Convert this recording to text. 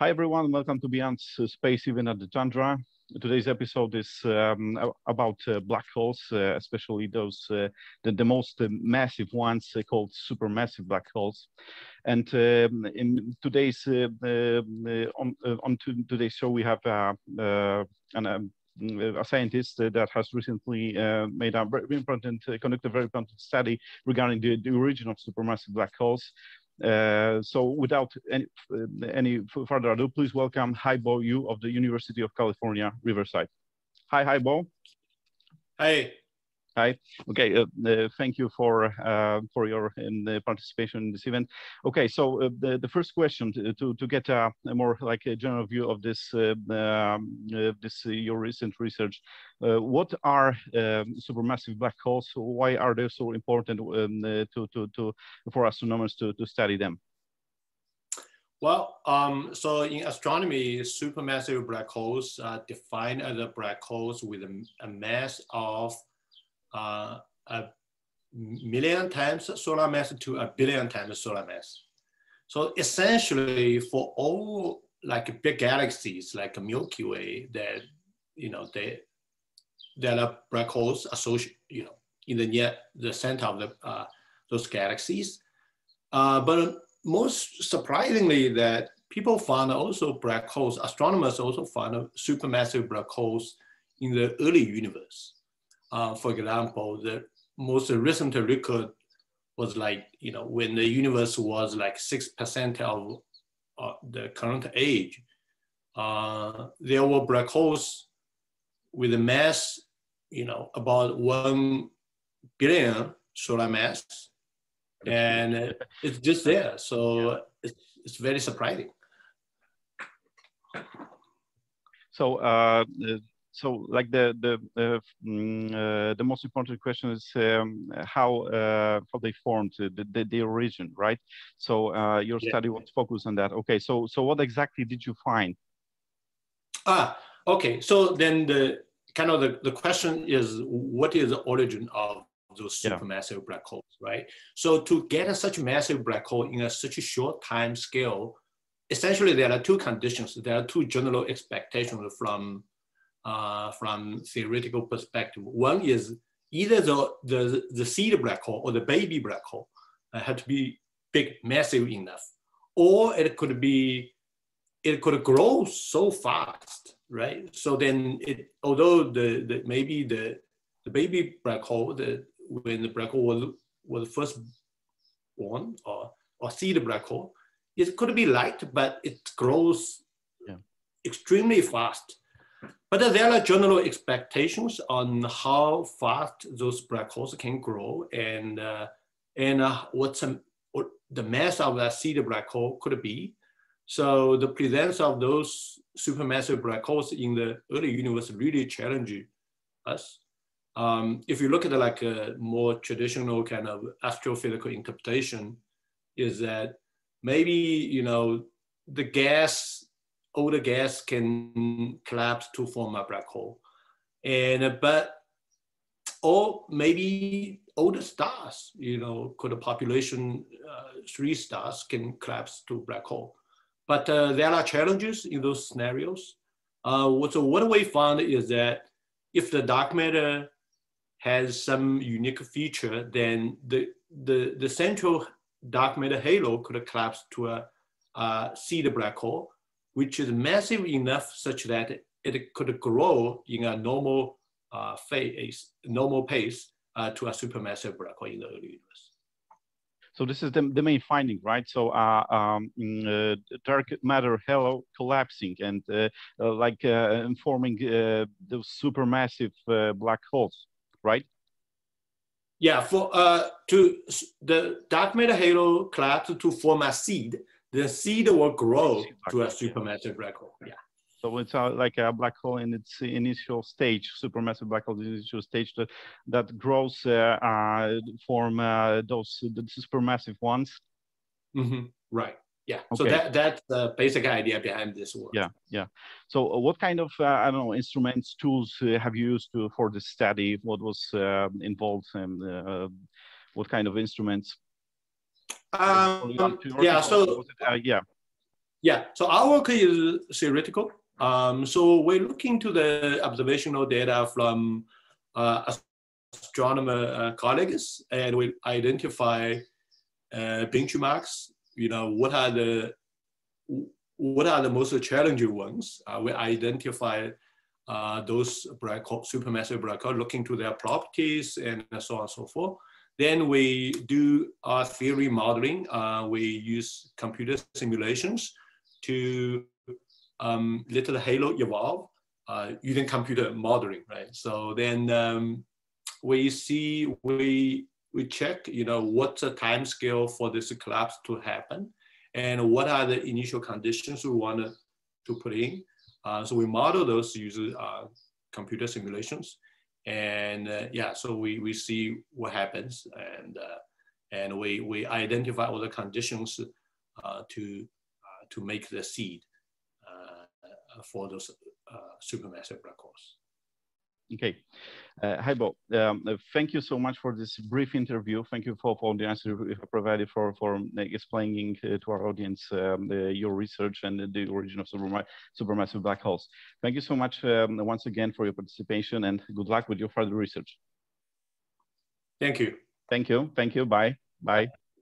Hi everyone, welcome to Beyond Space, even at the Tundra. Today's episode is about black holes, especially those, the most massive ones called supermassive black holes. And in today's, on today's show, we have a scientist that has recently made a very important, conducted a very important study regarding the origin of supermassive black holes. So without any further ado, please welcome Hai-Bo Yu of the University of California, Riverside. Hi, Hai-Bo. Hi. Hi. Okay. Thank you for your participation in this event. Okay. So the first question to get a more like a general view of this your recent research. What are supermassive black holes? Why are they so important for astronomers to study them? Well, so in astronomy, supermassive black holes are defined as a black holes with a mass of a million times solar mass to a billion times solar mass. So essentially, for all like big galaxies like Milky Way, that there are black holes associated, in the center of the those galaxies. But most surprisingly, that people found also black holes. Astronomers also found supermassive black holes in the early universe. For example, the most recent record was like, when the universe was like 6% of the current age, there were black holes with a mass, about 1 billion solar mass. And it's just there. So yeah. It's very surprising. So, like the most important question is how they formed the origin, right? So your study was focused on that. Okay, so what exactly did you find? Okay. So then the question is, what is the origin of those supermassive black holes, right? So to get such a massive black hole in such a short time scale, essentially there are two conditions. There are two general expectations from theoretical perspective. One is either the seed black hole or the baby black hole had to be big, massive enough, or it could grow so fast, right? So then although maybe the baby black hole, when the black hole was first born or seed black hole, it could be light, but it grows extremely fast. But there are general expectations on how fast those black holes can grow, and what the mass of that seed black hole could be. So the presence of those supermassive black holes in the early universe really challenged us. If you look at like a more traditional kind of astrophysical interpretation, is that maybe older gas can collapse to form a black hole. Or maybe older stars, could a population, 3 stars can collapse to black hole. But there are challenges in those scenarios. So what we found is that if the dark matter has some unique feature, then the central dark matter halo could collapse to a seed black hole, which is massive enough such that it could grow in a normal pace to a supermassive black hole in the early universe. So this is the main finding, right? So dark matter halo collapsing and forming those supermassive black holes, right? Yeah, to the dark matter halo collapse to form a seed. The seed will grow to a supermassive black hole. Yeah. So it's like a black hole in its initial stage, supermassive black hole in its initial stage that grows, form those supermassive ones. Mm-hmm. Right. Yeah. Okay. So that's the basic idea behind this work. Yeah. Yeah. So what kind of instruments, tools have you used for the study? What was involved, and what kind of instruments? Yeah. So Yeah, so our work is theoretical. So we're looking to the observational data from astronomer colleagues, and we identify benchmarks. You know, what are the most challenging ones? We identify those black hole, supermassive black hole, looking to their properties and so on and so forth. Then we do our theory modeling. We use computer simulations to let the halo evolve using computer modeling, right? So then we check, you know, what's the time scale for this collapse to happen, and what are the initial conditions we want to put in. So we model those using computer simulations, and yeah, so we see what happens, and we identify all the conditions to make the seed for those supermassive black holes. Okay, Hai-Bo, thank you so much for this brief interview. Thank you for the answer you provided, for explaining to our audience your research and the origin of supermassive black holes. Thank you so much once again for your participation, and good luck with your further research. Thank you. Thank you. Thank you. Bye. Bye.